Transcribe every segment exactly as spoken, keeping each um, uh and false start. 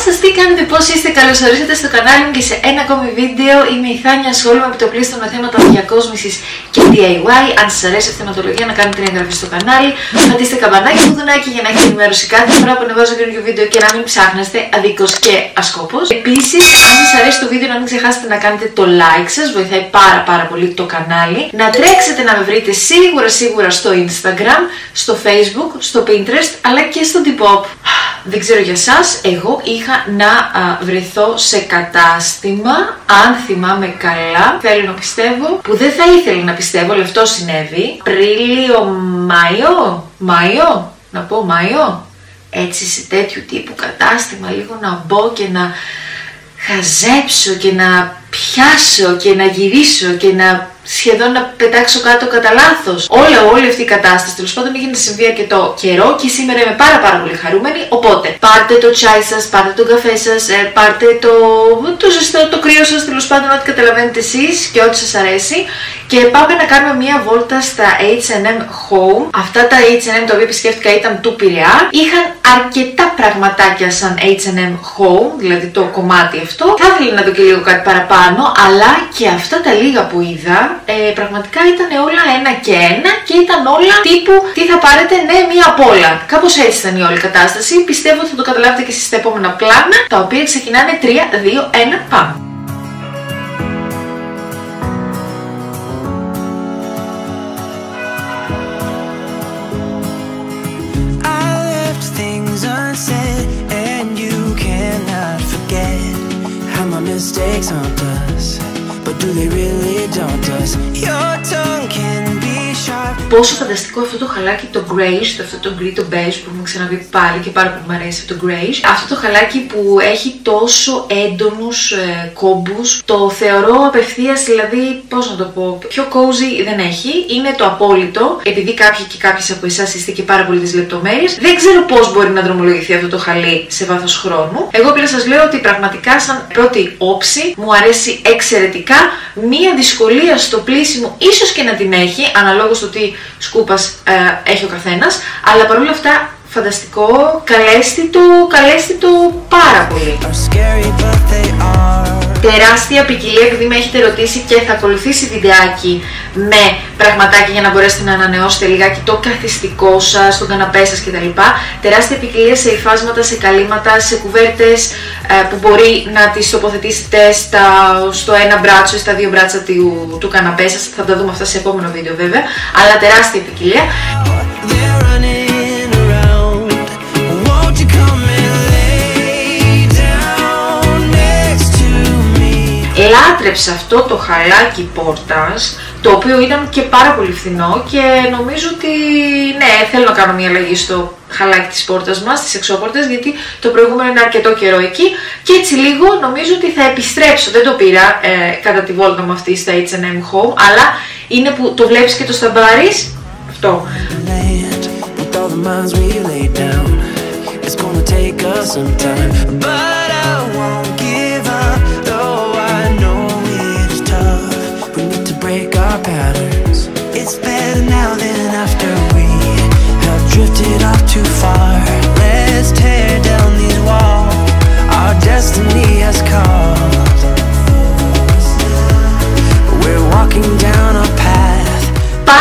Γεια σας, τι κάνετε, πώς είστε, καλώς ορίσατε στο κανάλι μου και σε ένα ακόμη βίντεο. Είμαι η Θάνια Σχόλμη από το πλήστον με θέματα διακόσμησης και ντι άι γουάι. Αν σας αρέσει η θεματολογία, να κάνετε την εγγραφή στο κανάλι, πατήστε καμπανάκι στο δουνάκι για να έχετε ενημέρωση κάθε φορά που ανεβάζω καινούργιο βίντεο και να μην ψάχνεστε αδίκως και ασκόπως. Επίσης, αν σας αρέσει το βίντεο, να μην ξεχάσετε να κάνετε το like σας, βοηθάει πάρα πάρα πολύ το κανάλι. Να τρέξετε να με βρείτε σίγουρα σίγουρα στο Instagram, στο Facebook, στο Pinterest αλλά και στο Depop. Δεν ξέρω για σας, εγώ είχα να α, βρεθώ σε κατάστημα, αν θυμάμαι καλά, θέλω να πιστεύω, που δεν θα ήθελα να πιστεύω, αλλά αυτό συνέβη. Απρίλιο, Μάιο, Μάιο, να πω Μάιο, έτσι σε τέτοιου τύπου κατάστημα λίγο να μπω και να χαζέψω και να πιάσω και να γυρίσω και να σχεδόν να πετάξω κάτω κατά λάθος. Όλα, όλη αυτή η κατάσταση τέλος πάντων έγινε να συμβεί αρκετό καιρό και σήμερα είμαι πάρα πάρα πολύ χαρούμενη. Οπότε πάρτε το τσάι σας, πάρτε τον καφέ σας, πάρτε το, το ζεστό, το κρύο σας, τέλος πάντων ό,τι καταλαβαίνετε εσείς και ό,τι σας αρέσει. Και πάμε να κάνουμε μία βόλτα στα έιτς εντ εμ Home. Αυτά τα έιτς εντ εμ τα οποία επισκέφτηκα ήταν του Πειραιά. Είχαν αρκετά πραγματάκια σαν έιτς εντ εμ Home, δηλαδή το κομμάτι αυτό. Θα ήθελα να δω και λίγο κάτι παραπάνω, αλλά και αυτά τα λίγα που είδα Ε, πραγματικά ήταν όλα ένα και ένα και ήταν όλα τύπου τι θα πάρετε, ναι, μία απ' όλα. Κάπως έτσι ήταν η όλη κατάσταση. Πιστεύω ότι θα το καταλάβετε και εσείς στα επόμενα πλάνα, τα οποία ξεκινάνε τρία, δύο, ένα, πάμε. Πόσο φανταστικό αυτό το χαλάκι, το grayish, αυτό το γκρι, το beige που μου ξαναβεί πάλι και πάρα πολύ μου αρέσει αυτό το grayish. Αυτό το χαλάκι που έχει τόσο έντονους ε, κόμπους, το θεωρώ απευθείας, δηλαδή πώς να το πω, πιο cozy δεν έχει, είναι το απόλυτο. Επειδή κάποιοι και κάποιες από εσάς είστε και πάρα πολύ τις λεπτομέρειες, δεν ξέρω πώς μπορεί να δρομολογηθεί αυτό το χαλί σε βάθος χρόνου. Εγώ απλά σας λέω ότι πραγματικά σαν πρώτη όψη μου αρέσει εξαιρετικά. Μία δυσκολία στο πλήσιμο ίσως και να την έχει, αναλόγως το τι σκούπας ε, έχει ο καθένας, αλλά παρόλα αυτά φανταστικό, καλέσθητο, καλέσθητο πάρα πολύ. Τεράστια ποικιλία, επειδή με έχετε ρωτήσει και θα ακολουθήσει βιντεάκι με πραγματάκια για να μπορέσετε να ανανεώσετε λιγάκι το καθιστικό σας, τον καναπέ σας κτλ. Τεράστια ποικιλία σε υφάσματα, σε καλύματα, σε κουβέρτες που μπορεί να τις τοποθετήσετε στα, στο ένα μπράτσο ή στα δύο μπράτσα του, του καναπέ σας. Θα τα δούμε αυτά σε επόμενο βίντεο βέβαια, αλλά τεράστια ποικιλία. Λάτρεψα αυτό το χαλάκι πόρτας, το οποίο ήταν και πάρα πολύ φθηνό και νομίζω ότι ναι, θέλω να κάνω μια αλλαγή στο χαλάκι της πόρτας μας, της εξώπορτας, γιατί το προηγούμενο είναι αρκετό καιρό εκεί και έτσι λίγο νομίζω ότι θα επιστρέψω. Δεν το πήρα ε, κατά τη βόλτα μου αυτή στα έιτς εντ εμ Home, αλλά είναι που το βλέπεις και το σταμπάρεις αυτό.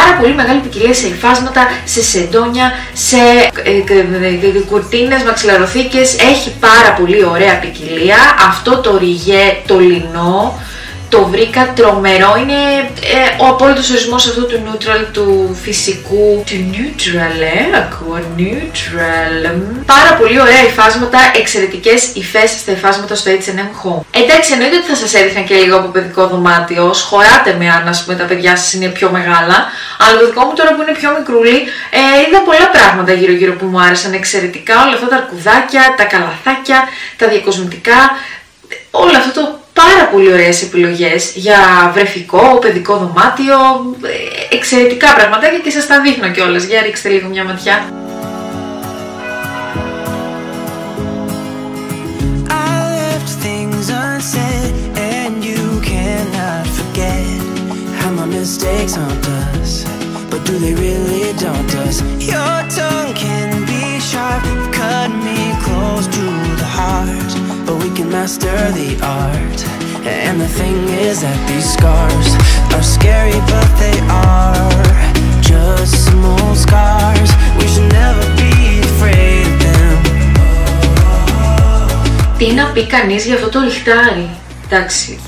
Πάρα πολύ μεγάλη ποικιλία σε υφάσματα, σε σεντόνια, σε κουρτίνες, μαξιλαροθήκες. Έχει πάρα πολύ ωραία ποικιλία. Αυτό το ριγέ, το λινό, το βρήκα τρομερό, είναι ε, ο απόλυτος ορισμός αυτού του neutral, του φυσικού, του neutral, ε, ακούω neutral. Πάρα πολύ ωραία υφάσματα, εξαιρετικές υφές στα υφάσματα στο έιτς εντ εμ Home. Εντάξει, εννοείται ότι θα σας έδειχνα και λίγο από παιδικό δωμάτιο, σχωράτε με αν ας πούμε τα παιδιά σας είναι πιο μεγάλα, αλλά το δικό μου τώρα που είναι πιο μικρούλι, ε, είδα πολλά πράγματα γύρω γύρω που μου άρεσαν εξαιρετικά, όλα αυτά τα αρκουδάκια, τα καλαθάκια, τα διακοσμητικά, όλο αυτό το πάρα πολύ ωραίες επιλογές για βρεφικό, παιδικό δωμάτιο, εξαιρετικά πραγματάκια και σας τα δείχνω κιόλας. Για ρίξτε λίγο μια ματιά. we can master the art. And the thing is that these scars are scary, but they are just small scars. We should never be afraid of them. Τι να πει κανείς για αυτό το λιχτάρι, εντάξει.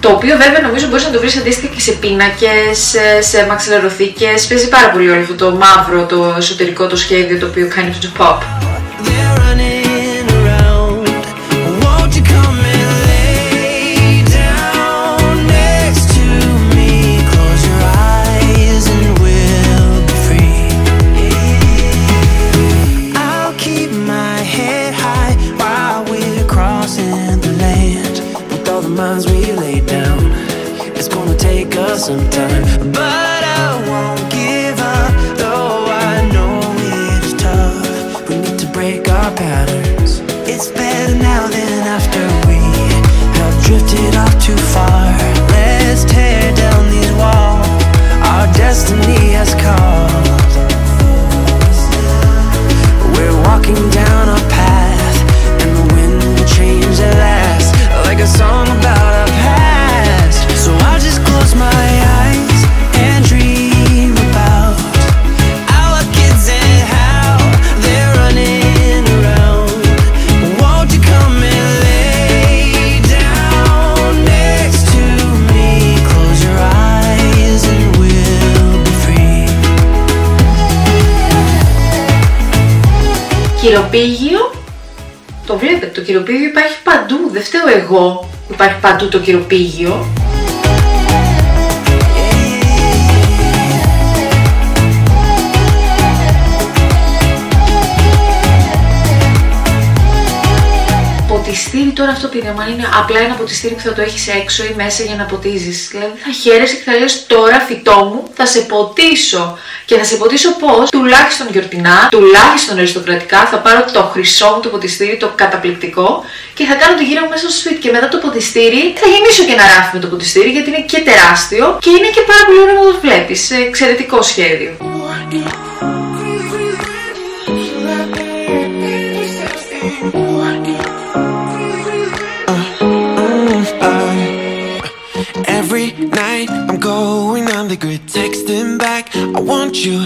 Το οποίο βέβαια νομίζω μπορείς να το βρεις αντίστοιχα σε πίνακες, σε μαξιλαροθήκες. Παίζει πάρα πολύ όλο αυτό το μαύρο, το εσωτερικό, το σχέδιο το οποίο κάνει το pop. Κυροπήγιο, το βλέπετε, το κυροπήγιο υπάρχει παντού, δεν φταίω εγώ που υπάρχει παντού το κυροπήγιο. Ποτιστήρι τώρα αυτό που είναι, είναι απλά ένα ποτιστήρι που θα το έχεις έξω ή μέσα για να ποτίζεις. Δηλαδή θα χαίρεσαι και θα λες τώρα φυτό μου θα σε ποτίσω. Και θα σε ποτίσω πώς, τουλάχιστον γιορτινά, τουλάχιστον αριστοκρατικά, θα πάρω το χρυσό μου το ποτιστήρι, το καταπληκτικό και θα κάνω το γύρο μου μέσα στο σπίτι. Και μετά το ποτιστήρι θα γεμίσω και ένα ράφι με το ποτιστήρι γιατί είναι και τεράστιο και είναι και πάρα πολύ ωραίο να το βλέπεις. Εξαιρετικό σχέδιο. Night, I'm going on the grid, texting back, I want you,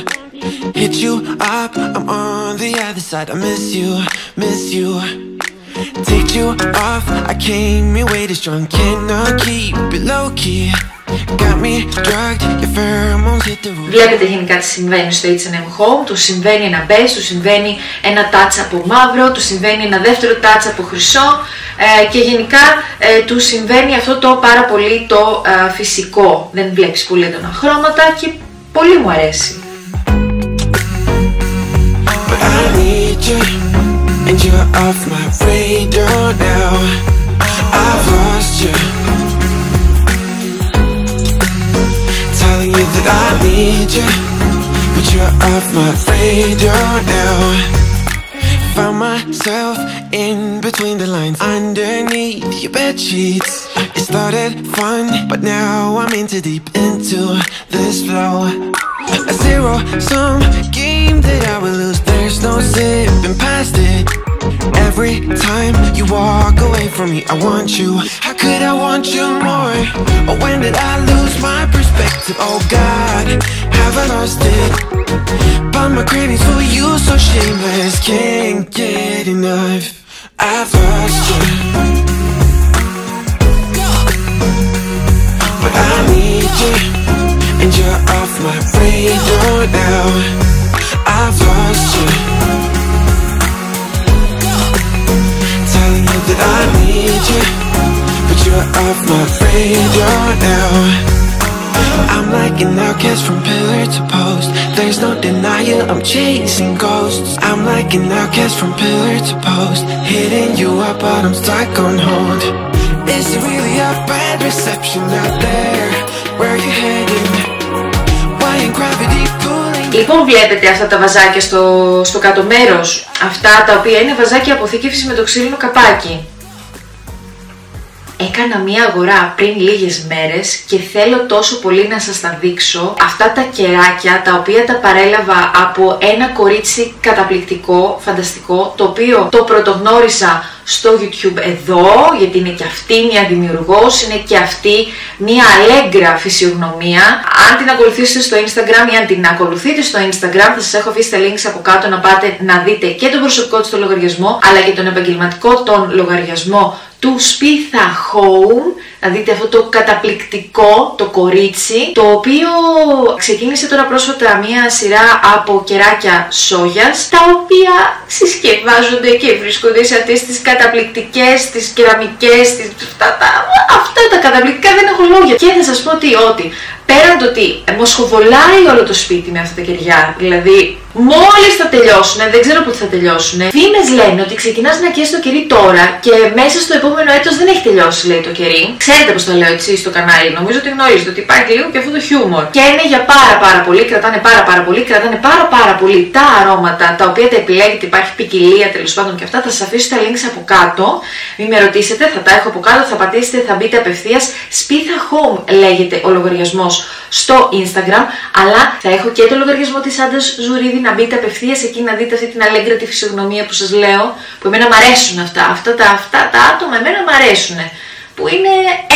hit you up, I'm on the other side, I miss you, miss you, take you off, I came your way too strong, cannot keep it low-key, got me drugged, your pheromones hit the roof. Βλέπετε γενικά τι συμβαίνει στο H and M Home, του συμβαίνει ένα μπες, του συμβαίνει ένα τάτσα από μαύρο, του συμβαίνει ένα δεύτερο τάτσα από χρυσό, και γενικά του συμβαίνει αυτό το πάρα πολύ το φυσικό. Δεν βλέπεις πολύ έντονα χρώματα και πολύ μου αρέσει. Found myself in between the lines, underneath your bed sheets. It started fun, but now I'm into deep into this flow. A zero-sum game that I will lose. There's no zipping past it. Every time you walk away from me, I want you. How could I want you more? Or when did I lose my perspective? Oh God, have I lost it? But my cravings for you so shameless. Can't get enough. I've lost you, but I need you, and you're off my radar now. I've lost you, telling you that I need you, but you're off my radar now. I'm like an outcast from pillar to post. There's no denial, I'm chasing ghosts. I'm like an outcast from pillar to post. Hitting you up, but I'm stuck on hold. Is it really a bad reception out there? Where are you heading? Why in gravity pulling? Λοιπόν, βλέπετε αυτά τα βαζάκια στο, στο κάτω μέρος. Αυτά τα οποία είναι βαζάκια αποθήκευσης με το ξύλινο καπάκι. Έκανα μία αγορά πριν λίγες μέρες και θέλω τόσο πολύ να σας τα δείξω. Αυτά τα κεράκια τα οποία τα παρέλαβα από ένα κορίτσι καταπληκτικό, φανταστικό, το οποίο το πρωτογνώρισα στο YouTube εδώ, γιατί είναι και αυτή μια δημιουργός, είναι και αυτή μια αλέγκρα φυσιογνωμία. Αν την ακολουθήσετε στο Instagram ή αν την ακολουθείτε στο Instagram, θα σας έχω αφήσει τα links από κάτω να πάτε να δείτε και τον προσωπικό της το λογαριασμό, αλλά και τον επαγγελματικό τον λογαριασμό του Spitha Home, να δείτε αυτό το καταπληκτικό, το κορίτσι, το οποίο ξεκίνησε τώρα πρόσφατα μία σειρά από κεράκια σόγιας, τα οποία συσκευάζονται και βρίσκονται σε αυτές τις καταπληκτικές, τις κεραμικές, τις... Αυτά, τα... αυτά τα καταπληκτικά, δεν έχω λόγια. Και θα σας πω ότι, ότι πέραν το ότι μοσχοβολάει όλο το σπίτι με αυτά τα κεριά, δηλαδή μόλις θα τελειώσουν, δεν ξέρω πότε θα τελειώσουν. Φήμες λένε ότι ξεκινάς να καίσεις το κερί τώρα και μέσα στο επόμενο έτος δεν έχει τελειώσει, λέει, το κερί. Ξέρετε πώς το λέω έτσι στο κανάλι, νομίζω ότι γνωρίζετε ότι υπάρχει λίγο και αυτό το χιούμορ. Και είναι για πάρα πάρα πολύ, κρατάνε πάρα πάρα πολύ, κρατάνε πάρα πάρα πολύ τα αρώματα τα οποία τα επιλέγετε, υπάρχει ποικιλία τέλος πάντων και αυτά. Θα σας αφήσω τα links από κάτω, μην με ρωτήσετε, θα τα έχω από κάτω, θα πατήσετε, θα μπείτε απευθείας. Spitha Home λέγεται ο λογαριασμός στο Instagram, αλλά θα έχω και το λογαριασμό της Άντας Ουρίδη. Να μπείτε απευθείας εκεί να δείτε αυτή την αλέγκρα τη φυσιογνωμία που σας λέω, που εμένα μ' αρέσουν αυτά. Αυτά τα, αυτά τα άτομα εμένα μ' αρέσουν, που είναι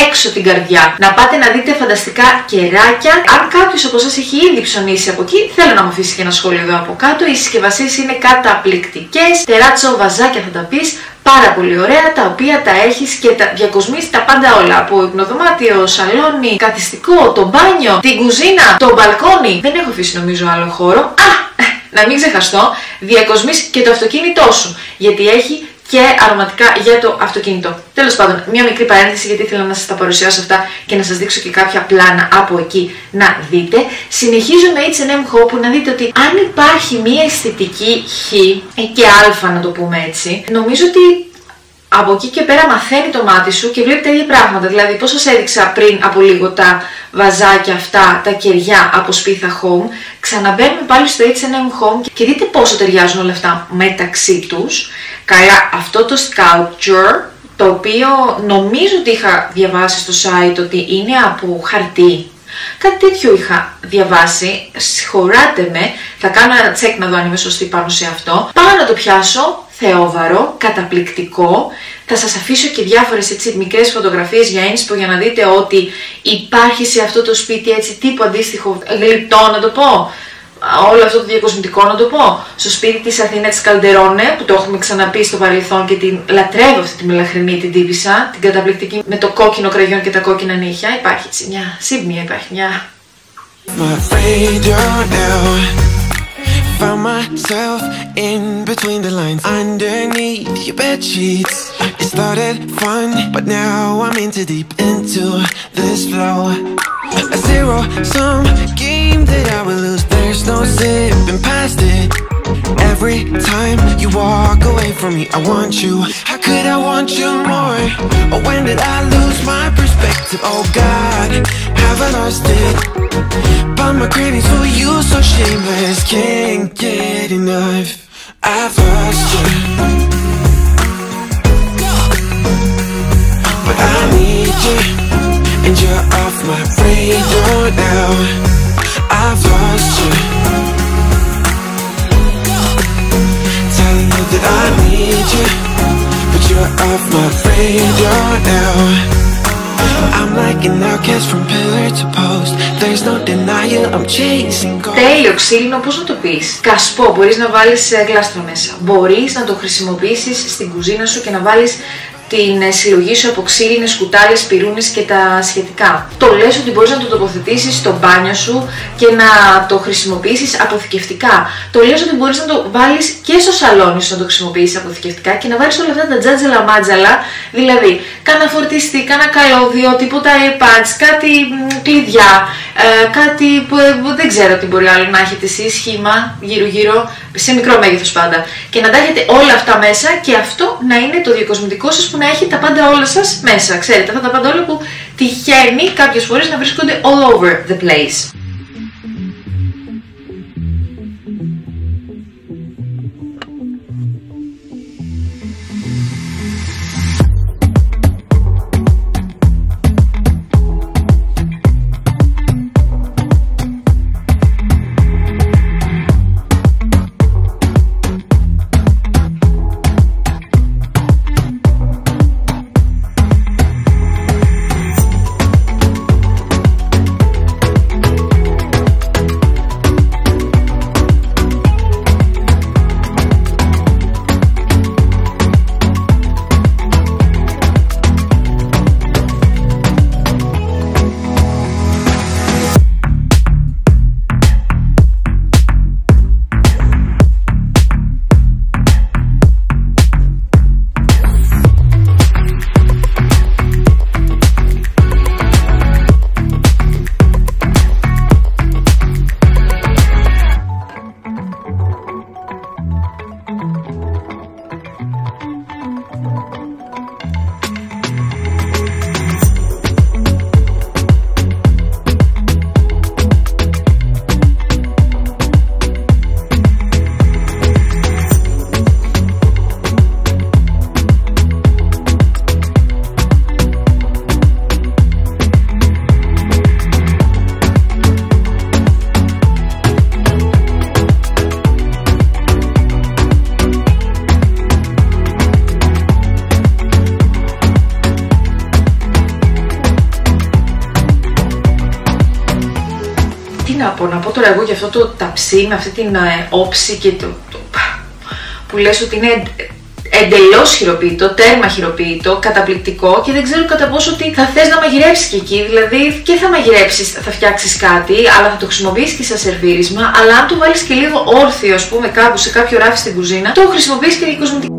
έξω την καρδιά. Να πάτε να δείτε φανταστικά κεράκια. Αν κάποιος από εσάς έχει ήδη ψωνίσει από εκεί, θέλω να μου αφήσει και ένα σχόλιο εδώ από κάτω. Οι συσκευασίες είναι καταπληκτικές. Τεράτσο, βαζάκια θα τα πεις. Πάρα πολύ ωραία, τα οποία τα έχεις και τα διακοσμείς τα πάντα όλα. Από υπνοδωμάτιο, σαλόνι, καθιστικό, το μπάνιο, την κουζίνα, το μπαλκόνι. Δεν έχω αφήσει νομίζω άλλο χώρο. Α! Να μην ξεχαστώ, διακοσμείς και το αυτοκίνητό σου, γιατί έχει και αρωματικά για το αυτοκίνητο. Τέλος πάντων, μια μικρή παρένθεση, γιατί ήθελα να σας τα παρουσιάσω αυτά και να σας δείξω και κάποια πλάνα από εκεί να δείτε. Συνεχίζω με H and M Home, που να δείτε ότι αν υπάρχει μια αισθητική Χ και Α, να το πούμε έτσι, νομίζω ότι από εκεί και πέρα μαθαίνει το μάτι σου και βλέπει τα ίδια πράγματα. Δηλαδή, πώς σας έδειξα πριν από λίγο τα βαζάκια αυτά, τα κεριά από Spitha Home, ξαναμπαίνουμε πάλι στο H and M Home και δείτε πόσο ταιριάζουν όλα αυτά μεταξύ τους. Καλά, αυτό το sculpture, το οποίο νομίζω ότι είχα διαβάσει στο site ότι είναι από χαρτί. Κάτι τέτοιο είχα διαβάσει, συγχωράτε με, θα κάνω ένα τσεκ να δω αν είμαι σωστή πάνω σε αυτό. Πάω να το πιάσω, θεόβαρο, καταπληκτικό. Θα σας αφήσω και διάφορες έτσι μικρές φωτογραφίες για ένσπο για να δείτε ότι υπάρχει σε αυτό το σπίτι έτσι τύπου αντίστοιχο γλυπτό, να το πω. Όλο αυτό το διακοσμητικό, να το πω, στο σπίτι της Αθήνα της Καλτερώνε, που το έχουμε ξαναπεί στο παρελθόν και την λατρεύω αυτή τη μελαχρινή, την τύπισσα, την καταπληκτική με το κόκκινο κραγιόν και τα κόκκινα νύχια. Υπάρχει έτσι μια σύμπνοια, υπάρχει μια... There's no zipping past it. Every time you walk away from me, I want you. How could I want you more? Or when did I lose my perspective? Oh God, have I lost it? But my cravings for you so shameless, can't get enough. I've lost you, but I need you, and you're off my radar now. I've lost you, telling you that I need you, but you're off my radar now. I'm like an outcast from pillar to post. There's no denial, I'm chasing gold. Τέλειο ξύλινο, πώς να το πεις. Κασπό, μπορείς να βάλεις γλάστρο μέσα. Μπορείς να το χρησιμοποιήσεις στην κουζίνα σου και να βάλεις την συλλογή σου από ξύλινες κουτάλες, πυρούνες και τα σχετικά. Το λες ότι μπορείς να το τοποθετήσεις στο μπάνιο σου και να το χρησιμοποιήσεις αποθηκευτικά. Το λες ότι μπορείς να το βάλεις και στο σαλόνι σου να το χρησιμοποιήσεις αποθηκευτικά και να βάλεις όλα αυτά τα τζάτζελα μάτζαλα, δηλαδή κάνα φορτιστή, κάνα καλώδιο, τίποτα airpads, κάτι κλειδιά, ε, κάτι που ε, δεν ξέρω τι μπορεί άλλο να έχετε εσείς, σχήμα γύρω-γύρω, σε μικρό μέγεθος πάντα. Και να τα έχετε όλα αυτά μέσα και αυτό να είναι το διακοσμητικό σας που να έχει τα πάντα όλα σας μέσα. Ξέρετε, αυτά τα πάντα όλα που τυχαίνει κάποιες φορές να βρίσκονται all over the place. να πω, να πω τώρα εγώ για αυτό το ταψί με αυτή την ε, όψη και το, το που λες ότι είναι εντελώς χειροποίητο, τέρμα χειροποίητο, καταπληκτικό και δεν ξέρω κατά πόσο ότι θα θες να μαγειρέψεις και εκεί, δηλαδή και θα μαγειρέψεις, θα φτιάξεις κάτι, αλλά θα το χρησιμοποιήσεις και σαν σερβίρισμα, αλλά αν το βάλεις και λίγο όρθιο, ας πούμε, κάπου σε κάποιο ράφι στην κουζίνα, το χρησιμοποιείς και για κοσμητική.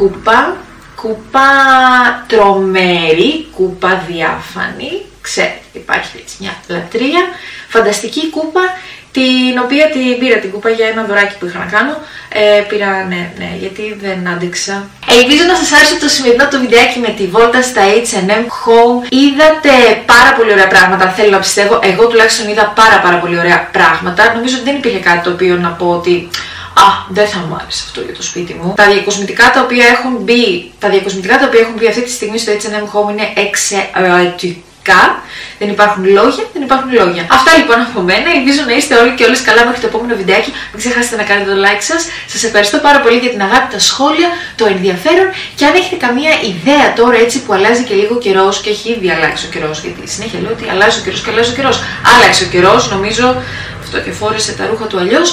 Κούπα, κούπα τρομερή, κούπα διάφανη, ξέρετε υπάρχει έτσι μια λατρεία, φανταστική κούπα την οποία την πήρα την κούπα για ένα δωράκι που είχα να κάνω, ε, πήρα ναι, ναι, γιατί δεν άντεξα. Ελπίζω να σας άρεσε το σημερινό το βιντεάκι με τη βόλτα στα έιτς εντ εμ Home. Είδατε πάρα πολύ ωραία πράγματα, θέλω να πιστεύω, εγώ τουλάχιστον είδα πάρα πάρα πολύ ωραία πράγματα, νομίζω ότι δεν υπήρχε κάτι το οποίο να πω ότι α, δεν θα μου άρεσε αυτό για το σπίτι μου. Τα διακοσμητικά τα οποία έχουν μπει, τα διακοσμητικά τα οποία έχουν μπει αυτή τη στιγμή στο έιτς εντ εμ Home είναι εξαιρετικά. Δεν υπάρχουν λόγια, δεν υπάρχουν λόγια. Αυτά λοιπόν από μένα. Ελπίζω να είστε όλοι και όλες καλά μέχρι το επόμενο βιντεάκι. Μην ξεχάσετε να κάνετε το like σας. Σας ευχαριστώ πάρα πολύ για την αγάπη, τα σχόλια, το ενδιαφέρον. Και αν έχετε καμία ιδέα τώρα έτσι που αλλάζει και λίγο καιρός και έχει ήδη αλλάξει ο καιρός, γιατί συνέχεια λέω ότι αλλάζει ο καιρός και αλλάζει ο καιρός. Άλλαξε ο καιρός, νομίζω. Και φόρεσε τα ρούχα του αλλιώς.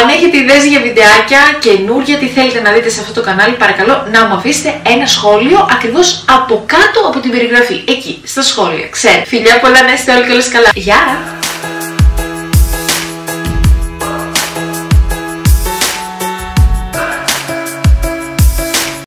Αν έχετε ιδέες για βιντεάκια καινούργια, τι θέλετε να δείτε σε αυτό το κανάλι, παρακαλώ να μου αφήσετε ένα σχόλιο ακριβώς από κάτω από την περιγραφή. Εκεί, στα σχόλια, ξέρετε. Φιλιά πολλά, να είστε όλοι και όλες καλά. Γεια!